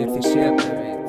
if you separate.